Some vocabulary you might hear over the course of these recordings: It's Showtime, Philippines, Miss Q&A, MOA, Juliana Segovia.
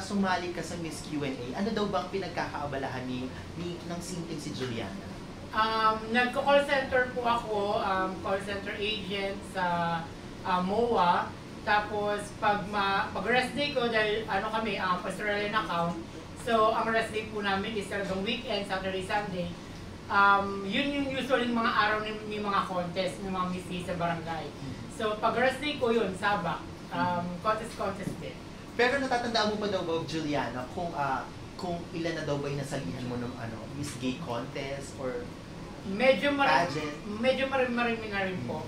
sumali ka sa Miss Q&A, ano daw bang pinagkakaabalahan ng sinting si Juliana? Nagko-call center po ako, call center agent sa MOA. Tapos pag rest day ko, dahil ano kami, Australian account, so ang rest day po namin is talagang weekend, Saturday, Sunday. Yun yung usually mga araw ng mga contest ng mga Miss sa barangay. So pag rest day ko yun, Sabak, contest din. Pero natatandaan mo pa daw ba, Juliana, kung ilan na daw ba yung nasalihan mo ng Miss Gay Contest or pageant? Medyo marami na rin po.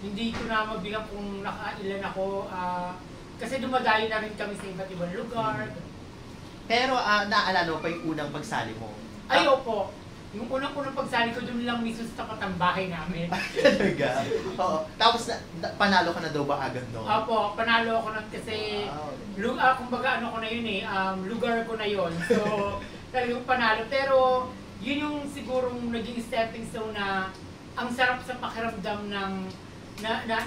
Hindi ko na mabilang kung nakailan ako kasi dumadayo na rin kami sa iba't ibang lugar. Pero naaalala pa yung unang pagsali mo? Ay, opo. Yung unang pagsali ko, doon lang mismo sa tapat ng bahay namin. Talaga? Oo. Tapos, panalo ka na daw ba agad doon? Opo, panalo ako nun kasi, kumbaga ano ko na yun eh, lugar ko na yun. So, talagang panalo. Pero, yun yung sigurong naging stepping stone na ang sarap sa pakiramdam ng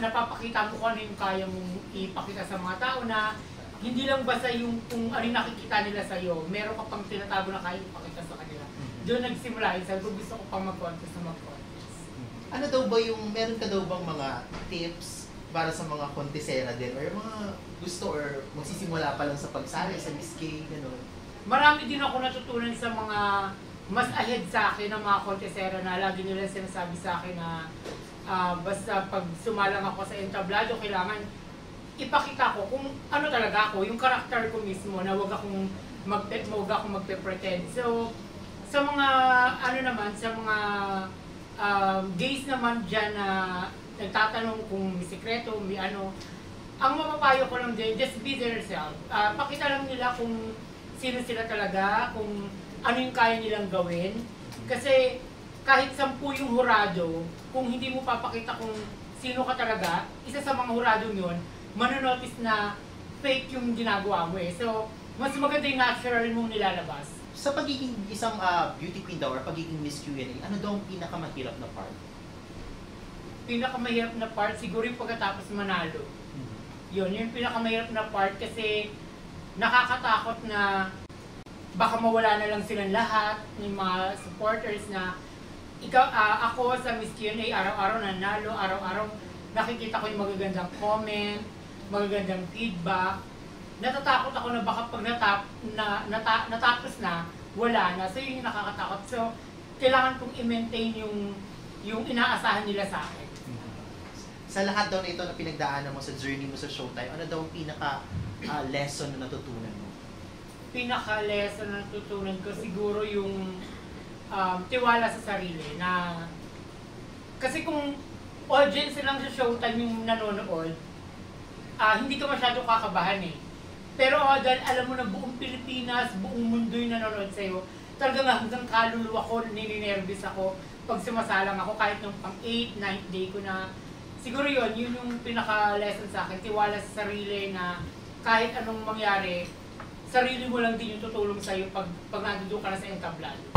napapakita mo kung ano yung kaya mong ipakita sa mga tao na hindi lang basta yung kung ano nakikita nila sa'yo, meron ka pang tinatago na kaya ipakita sa kanila. Doon nagsimula, sabi ko gusto ko pang mag-contest na mag-contest. Ano daw ba yung, meron ka daw bang mga tips para sa mga kontesera din? Or yung mga gusto or magsisimula pa lang sa pagsali, sa Miss K, gano'n? Marami din ako natutunan sa mga mas ahead sa akin ng mga kontesera na lagi nila sinasabi sa akin na basta pag sumalang ako sa entablado, kailangan ipakita ko kung ano talaga ako, yung karakter ko mismo na huwag akong magpe-pretend. So, sa mga gays naman diyan na nagtatanong kung may sikreto, may ano, ang mapapayo ko lang din, just be yourself. Pakita lang nila kung sino sila talaga, kung ano yung kaya nilang gawin. Kasi kahit 10 yung hurado, kung hindi mo papakita kung sino ka talaga, isa sa mga hurado yun, manonotice na fake yung ginagawa mo eh. So, mas maganda yung natural mong nilalabas. Sa pagiging isang beauty queen daw or pagiging Miss Q&A, ano daw ang pinakamahirap na part? Pinakamahirap na part, siguro yung pagkatapos manalo. Yun, yung pinakamahirap na part kasi nakakatakot na baka mawala na lang silang lahat, yung mga supporters na ako sa Miss Q&A, araw-araw nanalo, araw-araw nakikita ko yung magagandang comment, magagandang feedback. Natatakot ako na baka pag natapos na, wala na. So yun yung nakakatakot. So, kailangan kong i-maintain yung inaasahan nila sa akin. Sa lahat daw na ito na pinagdaanan mo sa journey mo sa Showtime, ano daw ang pinaka-lesson na natutunan mo? Pinaka-lesson na natutunan ko siguro yung tiwala sa sarili na kasi kung audience lang sa Showtime yung nanonood, hindi ka masyado kakabahan eh. Pero dahil alam mo na buong Pilipinas, buong mundo yung nanonood sa'yo, talagang hanggang kaluluwa ko, nilinervis ako pag sumasalang ako kahit nung pang 8th, 9th day ko na. Siguro yun yung pinaka-lesson sa akin, tiwala sa sarili na kahit anong mangyari, sarili mo lang din yung tutulong sa'yo pag nandun ka na sa entablado.